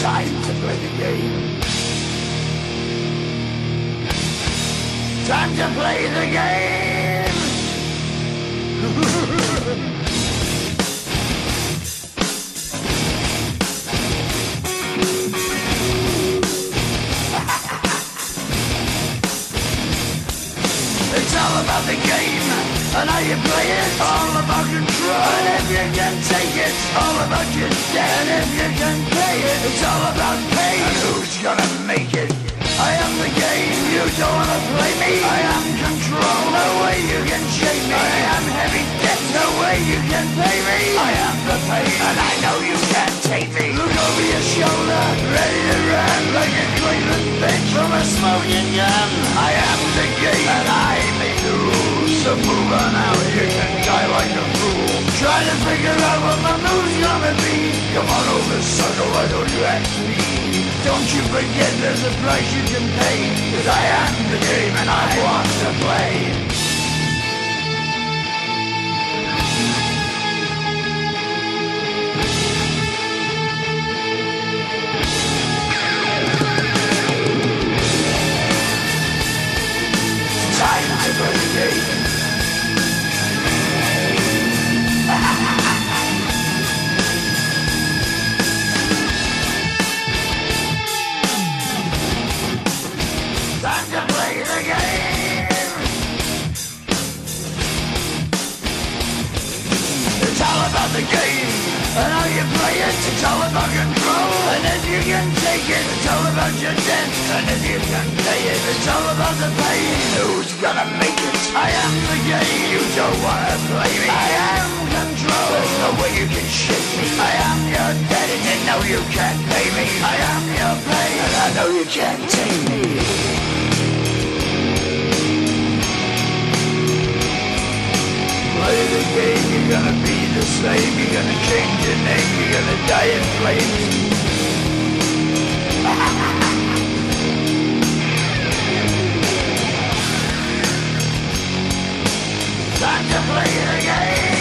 Time to play the game. Time to play the game. It's all about the game, and how you play it. All about control, and if you can take it, all about your death. And if you can pay it, it's all about pain. And who's gonna make it? I am the game, you don't wanna play me. I am control, no way you can shake me. I am heavy debt, no way you can pay me. I am the pain, and I know you can't take me. Look over your shoulder, ready to run like a craven bitch from a smoking gun. I am the game, and I make the rules. So move on out, you can die like a fool. Try to figure out what my mood's gonna be. Come on over, sucker, why don't you ask me? Don't you forget there's a price you can pay, 'cause I am the game and I want to play. Time to play the game. The game, and how you play it, it's all about control. And if you can take it, it's all about your debt. And if you can pay it, it's all about the pain. Who's gonna make it? I am the game, you don't wanna play me. I am control, there's no way you can shake me. I am your debt, and you know you can't pay me. I am your pain, and I know you can't take me. Play the game, you're gonna be the same. You're gonna change your name, you're gonna die in flames. Time to play the game.